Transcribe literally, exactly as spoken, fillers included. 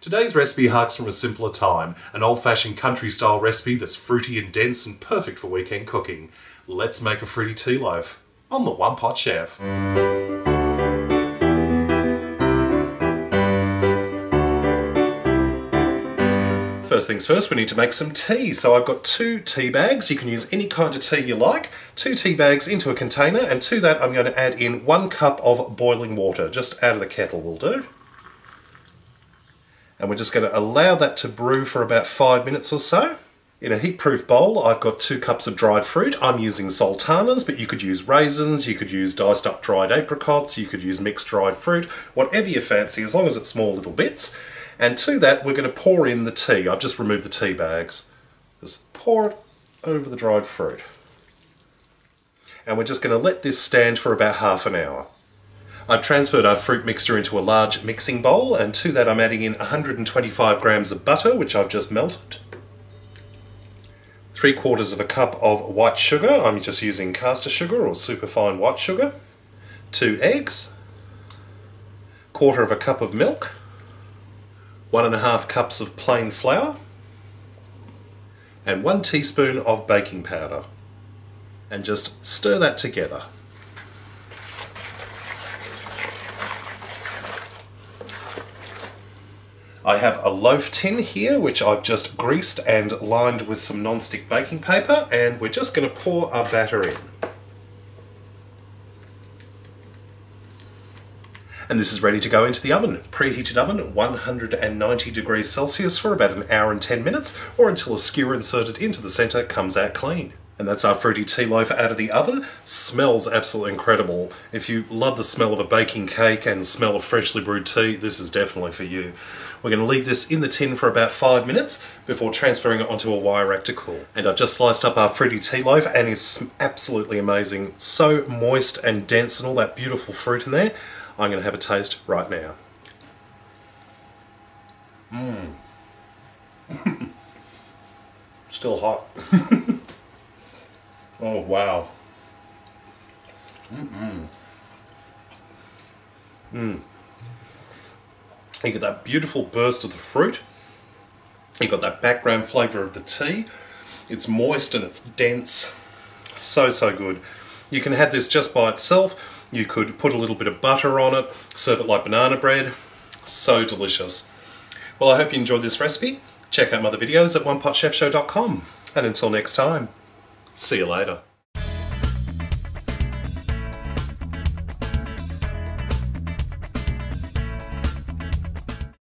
Today's recipe harks from a simpler time, an old-fashioned country-style recipe that's fruity and dense and perfect for weekend cooking. Let's make a fruity tea loaf on the One Pot Chef. First things first, we need to make some tea. So I've got two tea bags. You can use any kind of tea you like. Two tea bags into a container, and to that I'm going to add in one cup of boiling water, just out of the kettle will do. And we're just going to allow that to brew for about five minutes or so. In a heat-proof bowl, I've got two cups of dried fruit. I'm using sultanas, but you could use raisins, you could use diced up dried apricots, you could use mixed dried fruit, whatever you fancy, as long as it's small little bits. And to that, we're going to pour in the tea. I've just removed the tea bags. Just pour it over the dried fruit. And we're just going to let this stand for about half an hour. I've transferred our fruit mixture into a large mixing bowl, and to that I'm adding in one hundred twenty-five grams of butter, which I've just melted. Three quarters of a cup of white sugar. I'm just using caster sugar or superfine white sugar. Two eggs. Quarter of a cup of milk. One and a half cups of plain flour. And one teaspoon of baking powder. And just stir that together. I have a loaf tin here, which I've just greased and lined with some non-stick baking paper, and we're just going to pour our batter in. And this is ready to go into the oven. Preheated oven, one hundred ninety degrees Celsius for about an hour and ten minutes, or until a skewer inserted into the centre comes out clean. And that's our fruity tea loaf out of the oven. Smells absolutely incredible. If you love the smell of a baking cake and the smell of freshly brewed tea, this is definitely for you. We're going to leave this in the tin for about five minutes before transferring it onto a wire rack to cool. And I've just sliced up our fruity tea loaf, and it's absolutely amazing. So moist and dense and all that beautiful fruit in there. I'm going to have a taste right now. Mmm. Still hot. Oh, wow. Mm-mm. Mm. You get that beautiful burst of the fruit. You got that background flavour of the tea. It's moist and it's dense. So, so good. You can have this just by itself. You could put a little bit of butter on it, serve it like banana bread. So delicious. Well, I hope you enjoyed this recipe. Check out my other videos at One Pot Chef Show dot com. And until next time. See you later.